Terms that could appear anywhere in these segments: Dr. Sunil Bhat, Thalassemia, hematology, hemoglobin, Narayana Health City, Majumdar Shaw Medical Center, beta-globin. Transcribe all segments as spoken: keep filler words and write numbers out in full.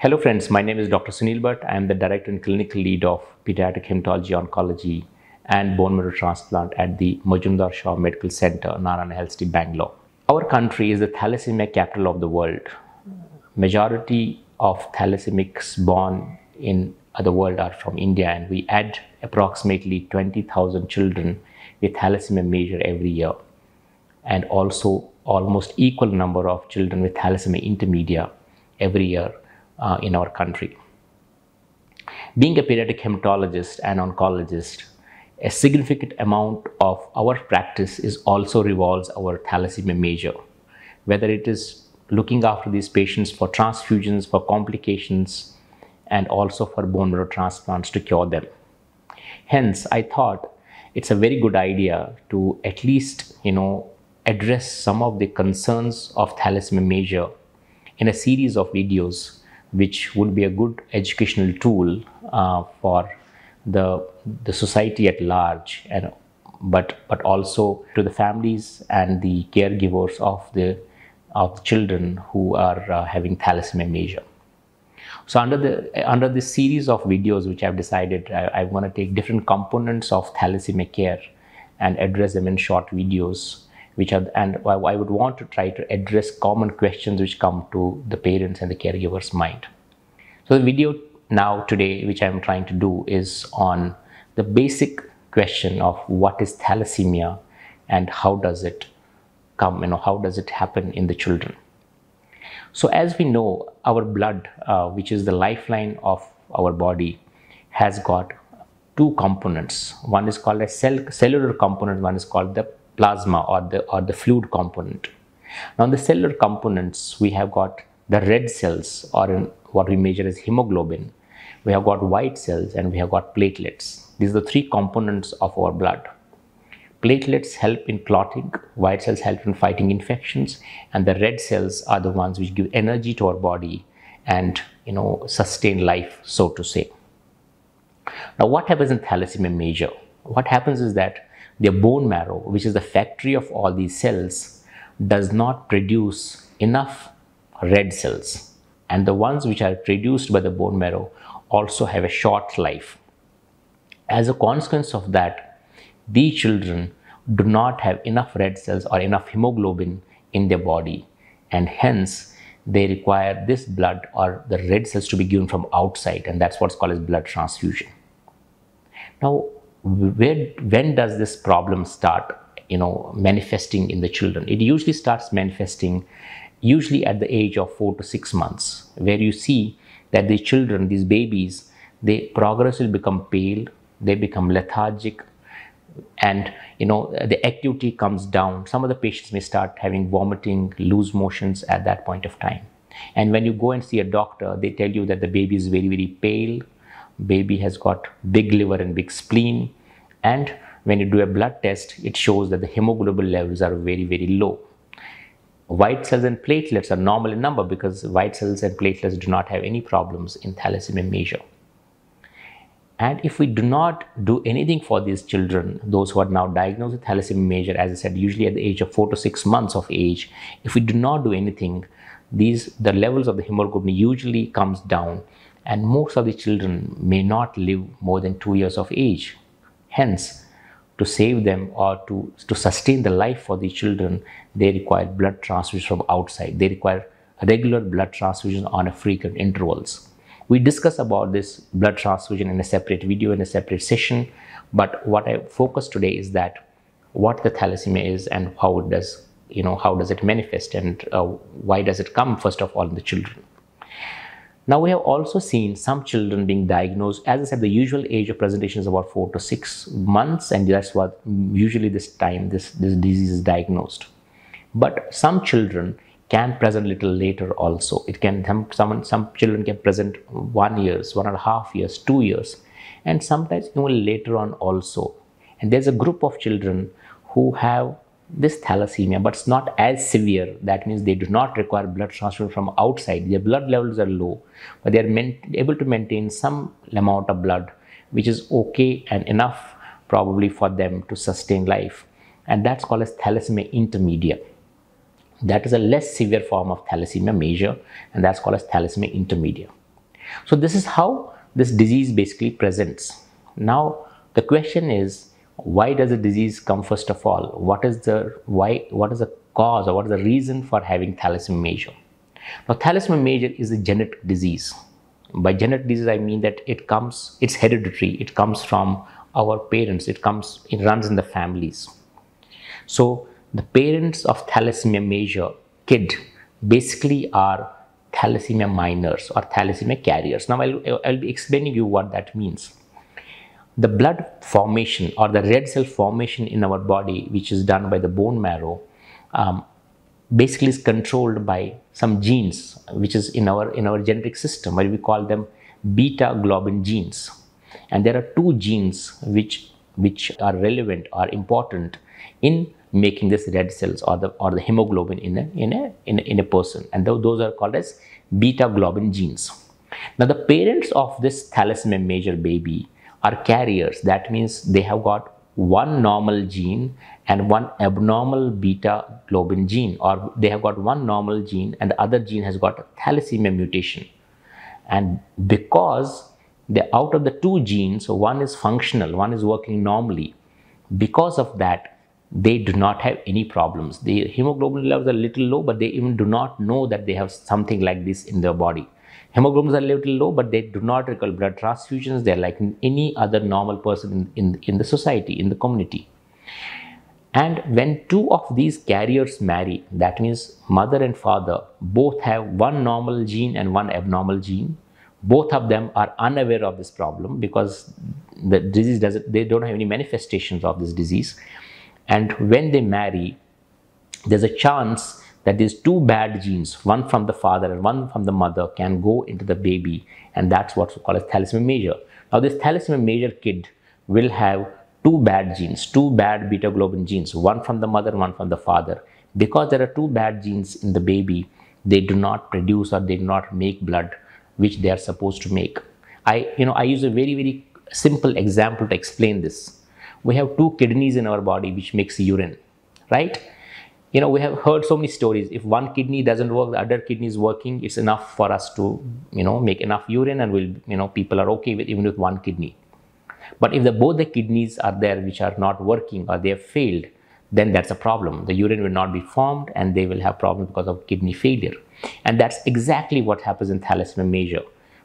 Hello friends, my name is Doctor Sunil Bhat. I am the Director and Clinical Lead of Pediatric Hematology, Oncology and Bone Marrow Transplant at the Majumdar Shaw Medical Center, Narayana Health City, Bangalore. Our country is the thalassemia capital of the world. Majority of thalassemics born in the world are from India, and we add approximately twenty thousand children with thalassemia major every year, and also almost equal number of children with thalassemia intermedia every year. Uh, in our country. Being a pediatric hematologist and oncologist, a significant amount of our practice is also revolves our thalassemia major, whether it is looking after these patients for transfusions, for complications, and also for bone marrow transplants to cure them. Hence, I thought it's a very good idea to at least, you know, address some of the concerns of thalassemia major in a series of videos, which would be a good educational tool uh, for the, the society at large, and, but, but also to the families and the caregivers of the, of the children who are uh, having thalassemia major. So under, the, under this series of videos which I've decided, I, I want to take different components of thalassemia care and address them in short videos. Which are, and I would want to try to address common questions which come to the parents and the caregivers' mind. So the video now today, which I'm trying to do, is on the basic question of what is thalassemia and how does it come, you know, how does it happen in the children. So as we know, our blood, uh, which is the lifeline of our body, has got two components. One is called a cell, cellular component, one is called the plasma or the or the fluid component. Now the cellular components, we have got the red cells, or in what we measure as hemoglobin. We have got white cells, and we have got platelets. These are the three components of our blood. Platelets help in clotting, white cells help in fighting infections, and the red cells are the ones which give energy to our body and, you know, sustain life, so to say. Now what happens in thalassemia major? What happens is that their bone marrow, which is the factory of all these cells, does not produce enough red cells, and the ones which are produced by the bone marrow also have a short life. As a consequence of that, these children do not have enough red cells or enough hemoglobin in their body, and hence they require this blood or the red cells to be given from outside, and that's what's called as blood transfusion. Now, Where, when does this problem start, you know, manifesting in the children? It usually starts manifesting usually at the age of four to six months, where you see that the children, these babies, they progressively become pale, they become lethargic, and, you know, the activity comes down. Some of the patients may start having vomiting, loose motions at that point of time. And when you go and see a doctor, they tell you that the baby is very, very pale. Baby has got big liver and big spleen, and when you do a blood test, it shows that the hemoglobin levels are very, very low. White cells and platelets are normal in number, because white cells and platelets do not have any problems in thalassemia major. And if we do not do anything for these children, those who are now diagnosed with thalassemia major, as I said, usually at the age of four to six months of age, if we do not do anything, these the levels of the hemoglobin usually comes down, and most of the children may not live more than two years of age. Hence, to save them or to, to sustain the life for the children, they require blood transfusion from outside. They require regular blood transfusion on a frequent intervals. We discuss about this blood transfusion in a separate video, in a separate session, but what I focus today is that what the thalassemia is and how it does, you know, how does it manifest, and uh, why does it come first of all in the children. Now, we have also seen some children being diagnosed, as I said, the usual age of presentation is about four to six months, and that's what usually this time this, this disease is diagnosed. But some children can present a little later also. It can some, some children can present one year, one and a half years, two years, and sometimes even later on also. And there's a group of children who have this thalassemia, but it's not as severe. That means they do not require blood transfusion from outside. Their blood levels are low, but they are able to maintain some amount of blood, which is okay and enough probably for them to sustain life. And that's called as thalassemia intermedia. That is a less severe form of thalassemia major, and that's called as thalassemia intermedia. So this is how this disease basically presents. Now the question is, why does the disease come first of all? What is the why? What is the cause or what is the reason for having thalassemia major? Now thalassemia major is a genetic disease. By genetic disease, I mean that it comes, it's hereditary. It comes from our parents. It comes, it runs in the families. So the parents of thalassemia major kid basically are thalassemia minors or thalassemia carriers. Now I'll, I'll be explaining you what that means. The blood formation or the red cell formation in our body, which is done by the bone marrow, um, basically is controlled by some genes which is in our in our genetic system, where we call them beta-globin genes. And there are two genes which which are relevant or important in making this red cells or the or the hemoglobin in a in a in a, in a person, and th those are called as beta-globin genes. Now the parents of this thalassemia major baby are carriers. That means they have got one normal gene and one abnormal beta globin gene, or they have got one normal gene and the other gene has got a thalassemia mutation. And because they, out of the two genes, one is functional, one is working normally, because of that they do not have any problems. The hemoglobin levels are little low, but they even do not know that they have something like this in their body. Hemoglobins are a little low, but they do not require blood transfusions. They are like any other normal person in, in, in the society, in the community. And when two of these carriers marry, that means mother and father both have one normal gene and one abnormal gene. Both of them are unaware of this problem because the disease doesn't, they don't have any manifestations of this disease. And when they marry, there's a chance that these two bad genes, one from the father and one from the mother, can go into the baby, and that's what's called as thalassemia major. Now this thalassemia major kid will have two bad genes, two bad beta globin genes, one from the mother and one from the father. Because there are two bad genes in the baby, they do not produce or they do not make blood which they are supposed to make. I, you know, I use a very, very simple example to explain this. We have two kidneys in our body which makes urine, right? You know, we have heard so many stories. If one kidney doesn't work, the other kidney is working. It's enough for us to, you know, make enough urine, and we'll, you know, people are okay with even with one kidney. But if the both the kidneys are there which are not working or they have failed, then that's a problem. The urine will not be formed, and they will have problems because of kidney failure. And that's exactly what happens in thalassemia major.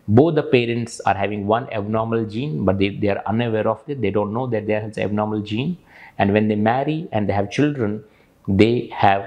Both the parents are having one abnormal gene, but they, they are unaware of it. They don't know that they have an abnormal gene. And when they marry and they have children, they have,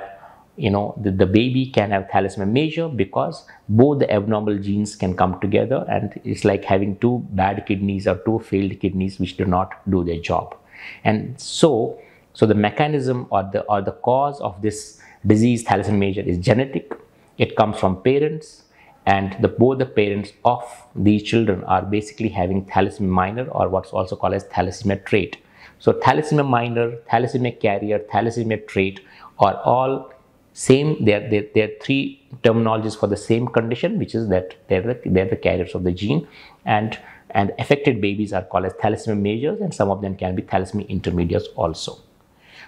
you know, the, the baby can have thalassemia major because both the abnormal genes can come together, and it's like having two bad kidneys or two failed kidneys which do not do their job. And so, so the mechanism or the, or the cause of this disease thalassemia major is genetic. It comes from parents, and the, both the parents of these children are basically having thalassemia minor, or what's also called as thalassemia trait. So thalassemia minor, thalassemia carrier, thalassemia trait are all same. They are, they, they are three terminologies for the same condition, which is that they're the, they're the carriers of the gene. And, and affected babies are called as thalassemia majors, and some of them can be thalassemia intermediates also.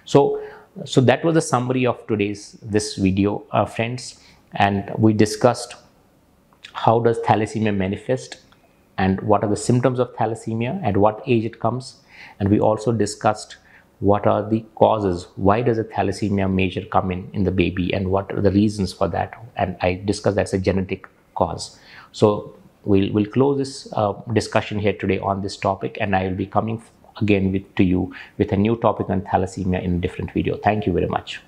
So, so that was the summary of today's this video, uh, friends. And we discussed how does thalassemia manifest, and what are the symptoms of thalassemia, at what age it comes. And we also discussed what are the causes, why does a thalassemia major come in in the baby, and what are the reasons for that. And I discussed that's a genetic cause. So we'll, we'll close this uh, discussion here today on this topic, and I will be coming again with, to you with a new topic on thalassemia in a different video. Thank you very much.